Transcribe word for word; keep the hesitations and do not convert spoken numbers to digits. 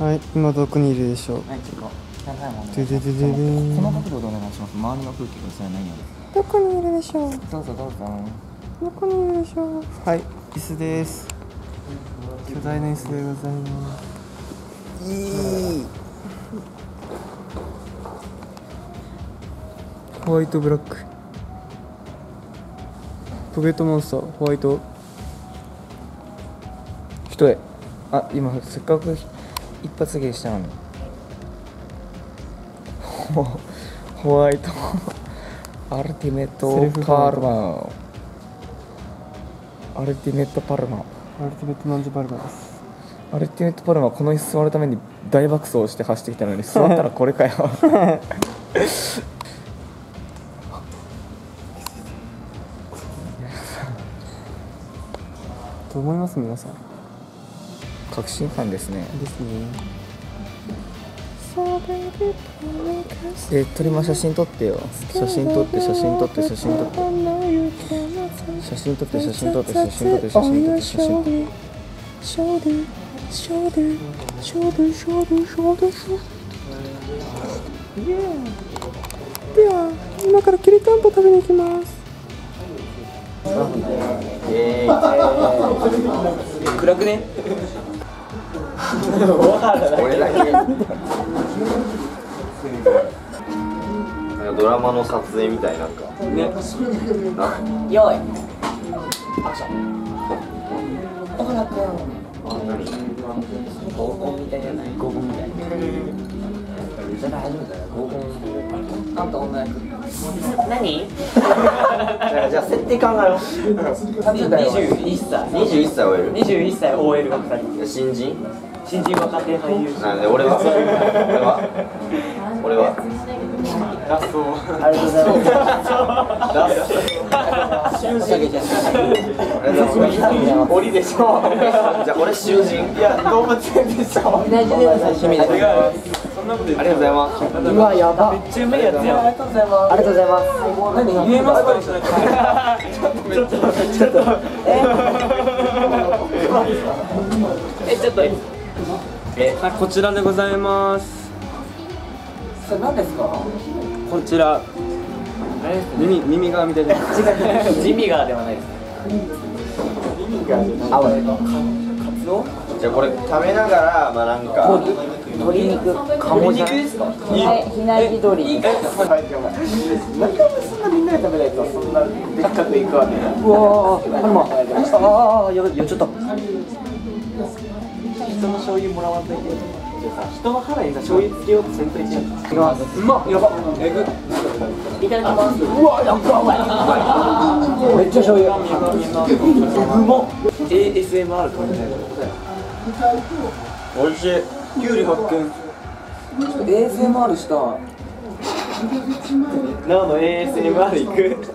はい、今どこにいるでしょう。はい、ちょっと何回もお願いします。この角度でお願いします。周りの空気が薄れないようです。どこにいるでしょう。どうぞどうぞ。どこにいるでしょう。はい、椅子です。巨大な椅子でございます。いいホワイトブラックポケットモンスターホワイト一重。あ、今せっかく一発芸したのにホワイトアルティメットパルマアルティメットパルマアルティメットマンジパルマです。アルティメットパルマはこの椅子座るために大爆走して走ってきたのに座ったらこれかよと思います。皆さん確信犯ですね。ですね。えー、撮りま写真撮ってよ。写真撮って写真撮って写真撮って写真撮って写真撮って写真撮って写真撮って写真撮ってでは今からきりたんぽ食べに行きます。暗くね。俺だけドラマの撮影みたい。なんかね、よいアクション。おはらくん合コンみたいじゃない。合コンみたいじゃない。初めてだよ合コン。あんた女役何？じゃあ設定考えよう。にじゅういっさい オーエル にじゅういっさい オーエル がふたり。新人新人若手俳優。なんで俺は俺は俺はラスト。ありがとうございます。囚人檻でしょ。じゃあ俺囚人。いや動物園でしょ。同じでも最初見た。ありがとうございます。うわ、やば。めっちゃうまいやつやん。ありがとうございます。何言えますか？ちょっとちょっとえちょっとえこちらでございます。それ何ですか？こちら耳耳側みたいな。ジミガーではないですね。耳側じゃない。あわれのカツオ？じゃあこれ食べながらまあなんか。鶏肉、カモ肉ですか？はい、ひなぎ鶏。中村さんがみんなで食べないとそんなでっかくいくわけない。うわー、あらま、ああ、やばい、やっちゃった。人の醤油もらわんといけない。人の腹に醤油つけようとせんといけない。いや、うまっ、やばっ、えぐっ。いただきます。うわー、やばい。めっちゃ醤油。うまっ。エーエスエムアール かみたいなことだよ。おいしい。キュウリ発見。エーエスエムアール した。なおの エーエスエムアール 行く。